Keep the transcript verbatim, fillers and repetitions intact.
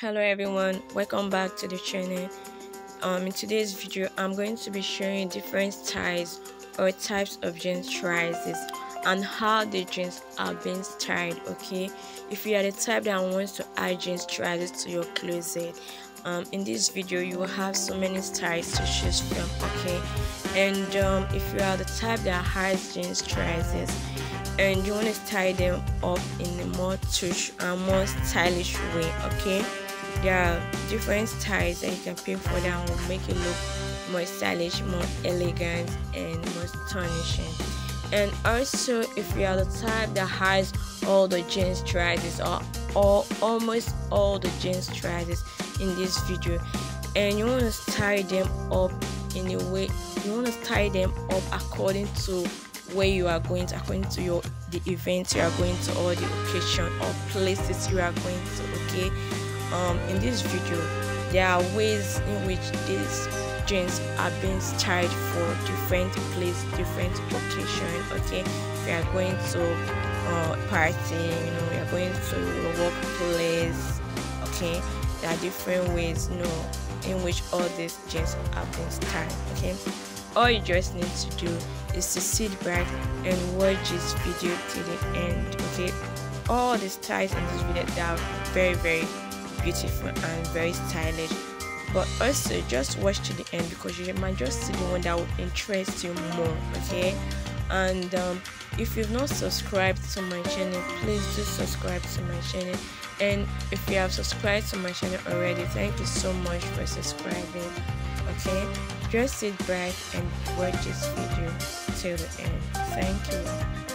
Hello everyone, welcome back to the channel. Um, in today's video I'm going to be showing you different styles or types of jeans trousers and how the jeans are being styled. Okay, if you are the type that wants to add jeans trousers to your closet, um, in this video you will have so many styles to choose from. Okay, and um, if you are the type that hides jeans trousers and you want to style them up in a more touch and more stylish way, okay, there are different styles that you can pick for that will make it look more stylish, more elegant and more astonishing. And also if you are the type that hides all the jeans trousers or, or almost all the jeans trousers in this video and you want to style them up in a way, you want to style them up according to where you are going to, according to your the event you are going to or the occasion or places you are going to. Okay, um in this video there are ways in which these jeans are being styled for different place, different occasion. Okay, we are going to uh party, you know, we are going to workplace. Okay, there are different ways, you know, in which all these jeans are being styled. Okay, all you just need to do is to sit back and watch this video till the end. Okay, all the styles in this video they are very very beautiful and very stylish, but also just watch to the end because you might just see the one that will interest you more. Okay, and um, if you've not subscribed to my channel, please do subscribe to my channel, and if you have subscribed to my channel already, thank you so much for subscribing. Okay, just sit back and watch this video till the end. Thank you.